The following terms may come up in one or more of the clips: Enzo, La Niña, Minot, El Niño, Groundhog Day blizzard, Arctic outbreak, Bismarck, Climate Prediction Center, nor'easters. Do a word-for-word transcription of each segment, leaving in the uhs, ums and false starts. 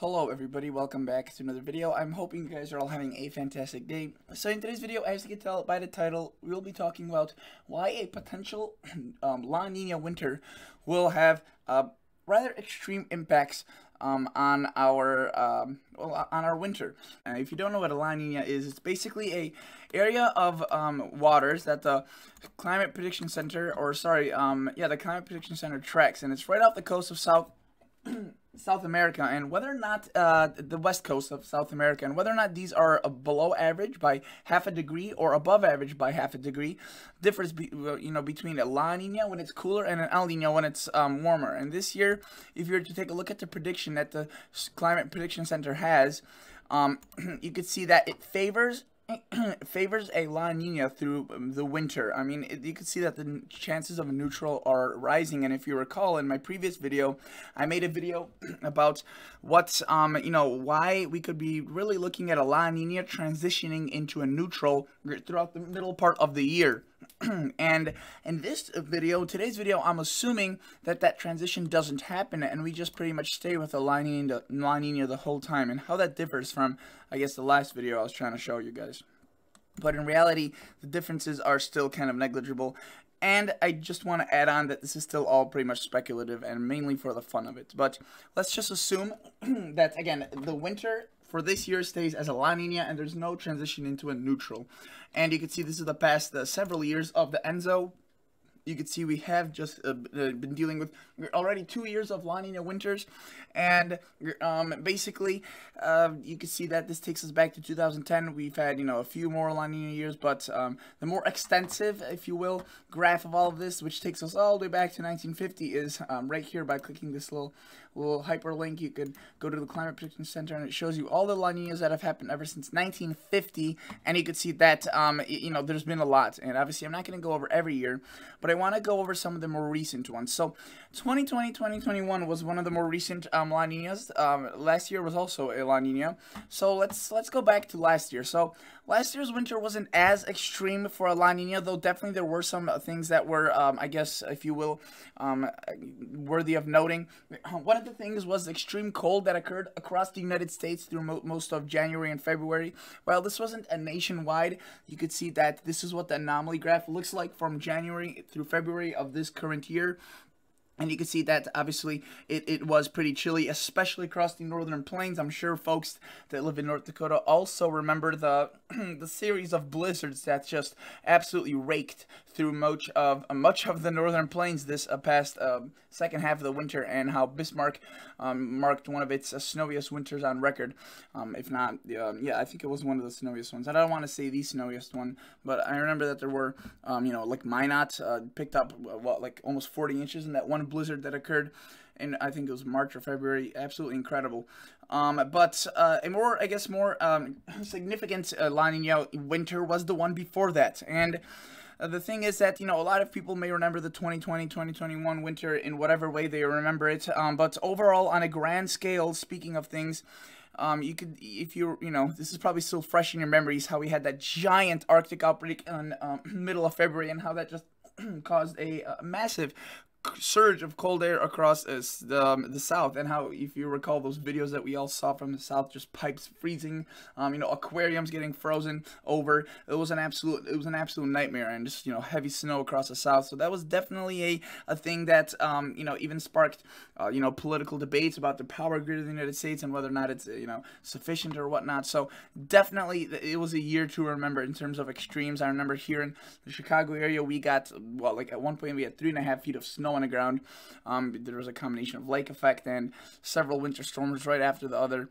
Hello everybody, welcome back to another video. I'm hoping you guys are all having a fantastic day. So in today's video, as you can tell by the title, we'll be talking about why a potential um, La Niña winter will have uh, rather extreme impacts um, on our um, well, on our winter. Uh, if you don't know what a La Niña is, it's basically a area of um, waters that the Climate Prediction Center, or sorry, um, yeah, the Climate Prediction Center tracks, and it's right off the coast of South. South America, and whether or not uh, the west coast of South America, and whether or not these are below average by half a degree or above average by half a degree, differs be, you know between a La Niña when it's cooler and an El Niño when it's um, warmer. And this year, if you were to take a look at the prediction that the Climate Prediction Center has, um, you could see that it favors favors a La Niña through the winter. I mean, it, you can see that the chances of a neutral are rising, and if you recall in my previous video, I made a video about what, um, you know, why we could be really looking at a La Niña transitioning into a neutral throughout the middle part of the year. And in this video, today's video, I'm assuming that that transition doesn't happen and we just pretty much stay with the La Niña, La Niña the whole time, and how that differs from, I guess, the last video I was trying to show you guys. But in reality, the differences are still kind of negligible. And I just want to add on that this is still all pretty much speculative and mainly for the fun of it. But let's just assume that, again, the winter for this year stays as a La Niña and there's no transition into a neutral. And you can see this is the past uh, several years of the Enzo. You can see we have just uh, been dealing with already two years of La Niña winters, and um, basically uh, you can see that this takes us back to two thousand ten. We've had, you know, a few more La Niña years, but um, the more extensive, if you will, graph of all of this, which takes us all the way back to nineteen fifty, is um, right here. By clicking this little little hyperlink, you can go to the Climate Prediction Center, and it shows you all the La Niñas that have happened ever since nineteen fifty, and you can see that um, you know there's been a lot, and obviously I'm not going to go over every year, but I I want to go over some of the more recent ones. So twenty twenty, twenty twenty-one was one of the more recent um, La Niñas. Um, last year was also a La Niña. So let's let's go back to last year. So last year's winter wasn't as extreme for a La Niña, though definitely there were some things that were, um, I guess, if you will, um, worthy of noting. One of the things was the extreme cold that occurred across the United States through mo most of January and February. While this wasn't a nationwide, you could see that this is what the anomaly graph looks like from January through February of this current year. And you can see that obviously it, it was pretty chilly, especially across the northern plains. I'm sure folks that live in North Dakota also remember the the series of blizzards that just absolutely raked through much of uh, much of the northern plains this uh, past um, second half of the winter, and how Bismarck um, marked one of its uh, snowiest winters on record. Um, if not, uh, yeah, I think it was one of the snowiest ones. I don't want to say the snowiest one, but I remember that there were, um, you know, like Minot uh, picked up uh, what, like almost forty inches in that one blizzard that occurred in, I think it was March or February. Absolutely incredible. Um, but uh, a more, I guess, more um, significant uh, La Niña winter was the one before that. And uh, the thing is that, you know, a lot of people may remember the twenty twenty, twenty twenty-one winter in whatever way they remember it. Um, but overall, on a grand scale, speaking of things, Um, you could, if you, you know, this is probably still fresh in your memories, how we had that giant Arctic outbreak in um, middle of February, and how that just caused a uh, massive surge of cold air across uh, the, um, the south, and how, if you recall, those videos that we all saw from the south, just pipes freezing, um, you know, aquariums getting frozen over. It was an absolute, it was an absolute nightmare, and just, you know, heavy snow across the south. So that was definitely a, a thing that, um, you know, even sparked, uh, you know, political debates about the power grid of the United States and whether or not it's, you know, sufficient or whatnot. So definitely it was a year to remember in terms of extremes. I remember here in the Chicago area, we got, well, like at one point we had three and a half feet of snow on the ground. Um, there was a combination of lake effect and several winter storms right after the other,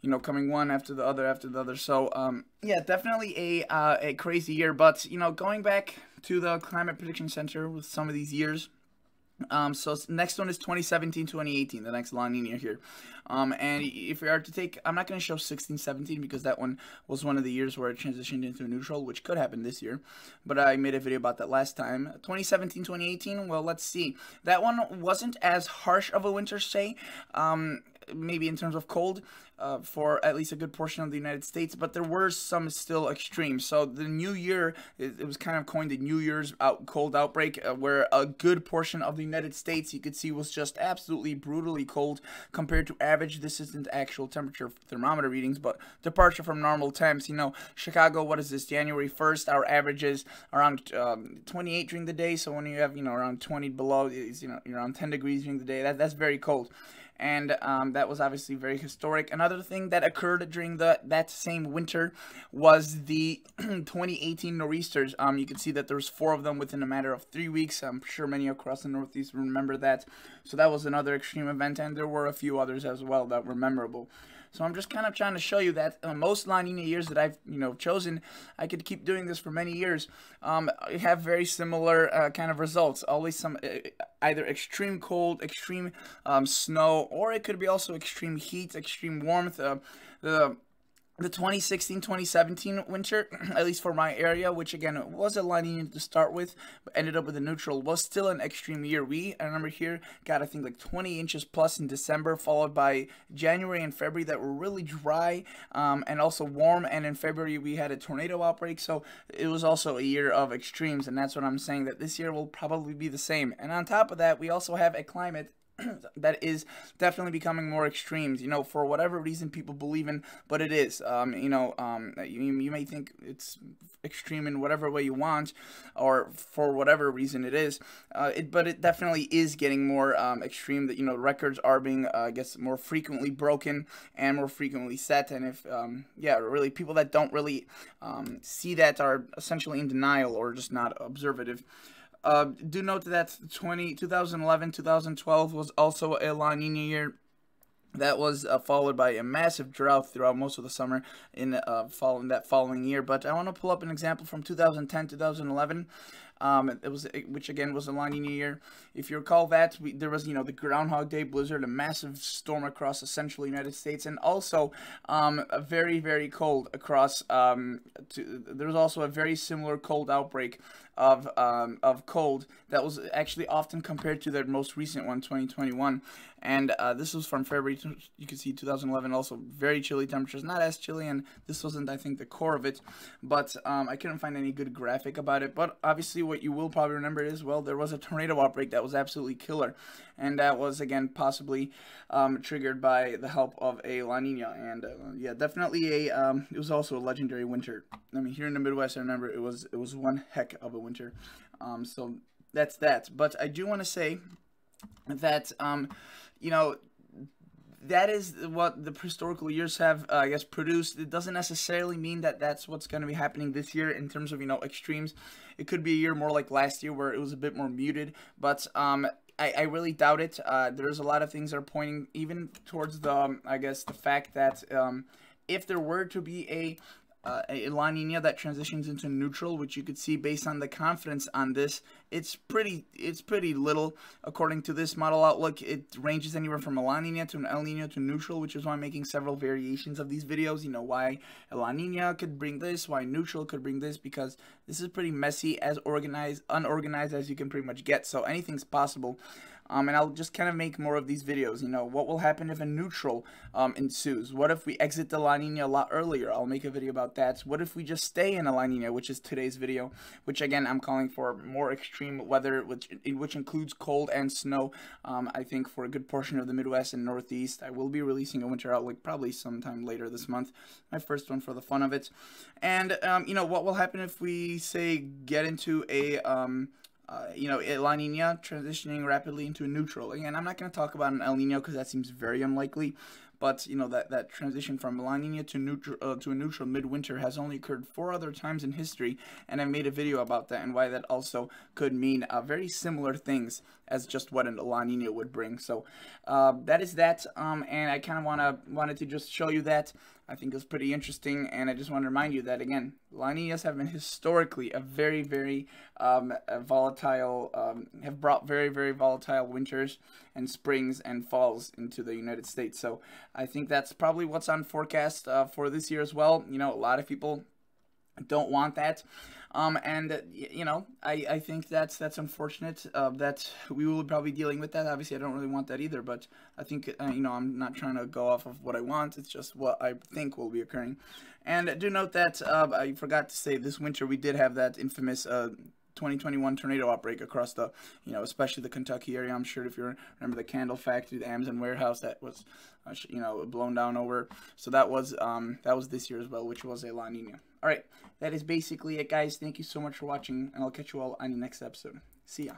you know, coming one after the other after the other. So um, yeah, definitely a uh, a crazy year. But you know, going back to the Climate Prediction Center with some of these years. Um, so next one is twenty seventeen, twenty eighteen, the next La Niña here. Um, and if we are to take, I'm not going to show sixteen, seventeen because that one was one of the years where it transitioned into neutral, which could happen this year. But I made a video about that last time. twenty seventeen, twenty eighteen, well, let's see. That one wasn't as harsh of a winter, say. Um, maybe in terms of cold, uh, for at least a good portion of the United States, but there were some still extreme. So the New Year, it, it was kind of coined the New Year's out, cold outbreak, uh, where a good portion of the United States, you could see, was just absolutely brutally cold compared to average. This isn't actual temperature thermometer readings, but departure from normal temps. You know, Chicago, what is this, January first, our average is around um, twenty-eight during the day. So when you have, you know, around twenty below, it's, you know, you're around ten degrees during the day. That, that's very cold. And um, that was obviously very historic. Another thing that occurred during the that same winter was the twenty eighteen nor'easters. Um, you can see that there's four of them within a matter of three weeks. I'm sure many across the Northeast remember that. So that was another extreme event, and there were a few others as well that were memorable. So I'm just kind of trying to show you that uh, most La Nina years that I've, you know, chosen, I could keep doing this for many years, um, have very similar uh, kind of results. Always some uh, either extreme cold, extreme um, snow, or it could be also extreme heat, extreme warmth. Uh, the The twenty sixteen twenty seventeen winter, at least for my area, which again was a La Niña to start with, but ended up with a neutral, was still an extreme year. We, I remember here, got I think like twenty inches plus in December, followed by January and February that were really dry um, and also warm. And in February, we had a tornado outbreak. So it was also a year of extremes. And that's what I'm saying, that this year will probably be the same. And on top of that, we also have a climate that is definitely becoming more extremes, you know, for whatever reason people believe in, but it is, um, you know, um, you, you may think it's extreme in whatever way you want, or for whatever reason it is, uh, it, but it definitely is getting more um, extreme, that, you know, records are being, uh, I guess, more frequently broken and more frequently set, and if, um, yeah, really, people that don't really um, see that are essentially in denial or just not observative. Uh, do note that twenty, twenty eleven, twenty twelve was also a La Nina year. That was uh, followed by a massive drought throughout most of the summer in uh, following that following year. But I want to pull up an example from two thousand ten, two thousand eleven. Um, it was, which again was a La Nina year. If you recall that, we, there was, you know, the Groundhog Day blizzard, a massive storm across the central United States, and also um, a very, very cold across, um, to, there was also a very similar cold outbreak of, um, of cold that was actually often compared to their most recent one, twenty twenty-one. And uh, this was from February, to, you can see two thousand eleven, also very chilly temperatures, not as chilly, and this wasn't, I think, the core of it, but um, I couldn't find any good graphic about it, but obviously what you will probably remember is, well, there was a tornado outbreak that was absolutely killer, and that was, again, possibly um, triggered by the help of a La Nina, and uh, yeah, definitely a, um, it was also a legendary winter. I mean, here in the Midwest, I remember it was, it was one heck of a winter, um, so that's that, but I do want to say that, um, you know, that is what the historical years have, uh, I guess, produced. It doesn't necessarily mean that that's what's going to be happening this year in terms of, you know, extremes. It could be a year more like last year where it was a bit more muted, but um, I, I really doubt it. Uh, there's a lot of things that are pointing even towards the, um, I guess, the fact that um, if there were to be a Uh, a La Nina that transitions into neutral, which you could see based on the confidence on this, it's pretty it's pretty little. According to this model outlook, it ranges anywhere from a La Nina to an El Nino to neutral, which is why I'm making several variations of these videos. You know, why a La Nina could bring this, why neutral could bring this, because this is pretty messy, as organized, unorganized as you can pretty much get, so anything's possible. Um, and I'll just kind of make more of these videos, you know, what will happen if a neutral um, ensues? What if we exit the La Nina a lot earlier? I'll make a video about that. What if we just stay in a La Nina, which is today's video, which again, I'm calling for more extreme weather, which, which includes cold and snow, um, I think, for a good portion of the Midwest and Northeast. I will be releasing a winter outlook probably sometime later this month, my first one for the fun of it. And, um, you know, what will happen if we, say, get into a... Um, Uh, you know, La Nina transitioning rapidly into a neutral. Again, I'm not going to talk about an El Nino because that seems very unlikely. But, you know, that, that transition from La Nina to, neutral, uh, to a neutral midwinter has only occurred four other times in history, and I made a video about that and why that also could mean uh, very similar things as just what a La Nina would bring. So, uh, that is that, um, and I kind of wanna wanted to just show you that. I think it was pretty interesting, and I just want to remind you that, again, La Niñas have been historically a very, very um, a volatile, um, have brought very, very volatile winters and springs and falls into the United States. So, I think that's probably what's on forecast uh, for this year as well. You know, a lot of people Don't want that. Um, and, you know, I, I think that's that's unfortunate uh, that we will probably be dealing with that. Obviously, I don't really want that either, but I think, uh, you know, I'm not trying to go off of what I want. It's just what I think will be occurring. And do note that uh, I forgot to say this winter we did have that infamous uh, twenty twenty-one tornado outbreak across the, you know, especially the Kentucky area. I'm sure if you remember the candle factory, the Amazon warehouse that was, uh, you know, blown down over. So that was, um, that was this year as well, which was a La Niña. All right, that is basically it, guys. Thank you so much for watching, and I'll catch you all on the next episode. See ya.